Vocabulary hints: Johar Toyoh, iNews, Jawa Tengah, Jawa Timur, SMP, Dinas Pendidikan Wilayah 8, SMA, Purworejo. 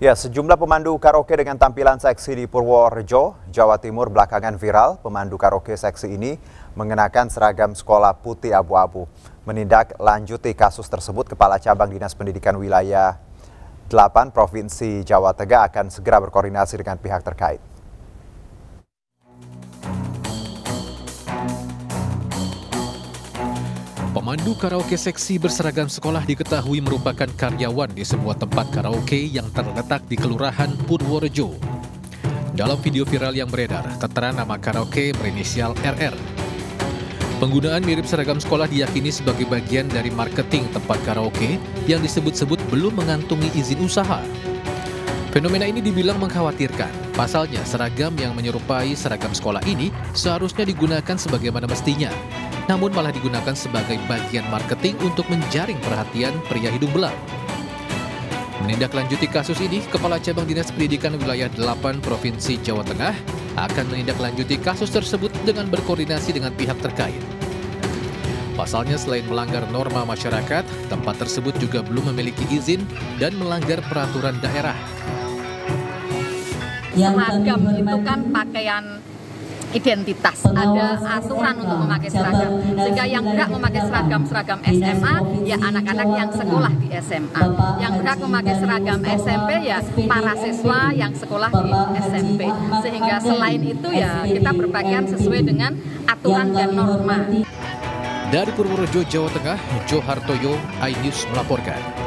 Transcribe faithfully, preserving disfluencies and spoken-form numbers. Ya, sejumlah pemandu karaoke dengan tampilan seksi di Purworejo, Jawa Timur belakangan viral. Pemandu karaoke seksi ini mengenakan seragam sekolah putih abu-abu. Menindaklanjuti kasus tersebut, Kepala Cabang Dinas Pendidikan Wilayah delapan Provinsi Jawa Tengah akan segera berkoordinasi dengan pihak terkait. Pemandu karaoke seksi berseragam sekolah diketahui merupakan karyawan di sebuah tempat karaoke yang terletak di Kelurahan Purworejo. Dalam video viral yang beredar, tertera nama karaoke berinisial R R. Penggunaan mirip seragam sekolah diyakini sebagai bagian dari marketing tempat karaoke yang disebut-sebut belum mengantungi izin usaha. Fenomena ini dibilang mengkhawatirkan, pasalnya seragam yang menyerupai seragam sekolah ini seharusnya digunakan sebagaimana mestinya. Namun malah digunakan sebagai bagian marketing untuk menjaring perhatian pria hidung belang. Menindaklanjuti kasus ini, Kepala Cabang Dinas Pendidikan Wilayah delapan Provinsi Jawa Tengah akan menindaklanjuti kasus tersebut dengan berkoordinasi dengan pihak terkait. Pasalnya selain melanggar norma masyarakat, tempat tersebut juga belum memiliki izin dan melanggar peraturan daerah. Seragam itu kan pakaian identitas, ada aturan untuk memakai seragam, sehingga yang berhak memakai seragam-seragam S M A ya anak-anak yang sekolah di S M A, yang berhak memakai seragam S M P ya para siswa yang sekolah di S M P, sehingga selain itu ya kita berpakaian sesuai dengan aturan dan norma. Dari Purworejo, Jawa Tengah, Johar Toyoh, iNews melaporkan.